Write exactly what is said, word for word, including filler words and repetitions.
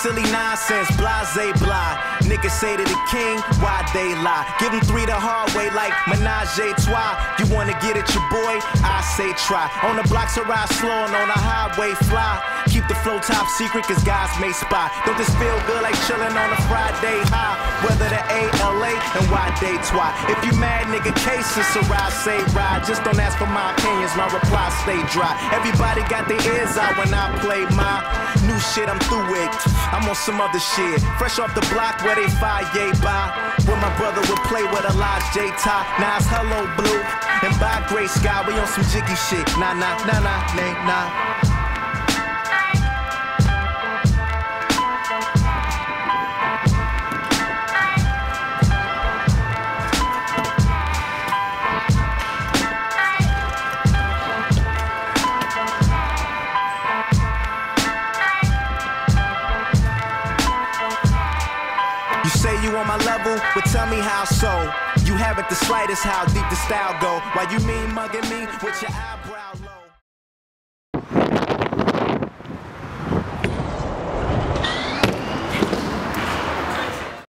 silly nonsense, blase blah. Niggas say to the king, why they lie? Give them three the hard way like menage a trois. You wanna get at your boy? I say try. On the blocks I ride slow and on the highway fly. Keep the flow top secret cause guys may spy. Don't this feel good like chillin' on a Friday high? Whether the A L A and why they twi. If you mad nigga cases, so ride, say ride. Just don't ask for my opinions, my replies stay dry. Everybody got their ears out when I play my new shit, I'm through with. I'm on some other shit. Fresh off the block where they fire by. Where my brother would play with a large J top. Now it's hello blue and by gray sky. We on some jiggy shit. Nah nah nah nah nah nah. You on my level, but tell me how so. You haven't the slightest how deep the style go. Why you mean mugging me with your eyebrows?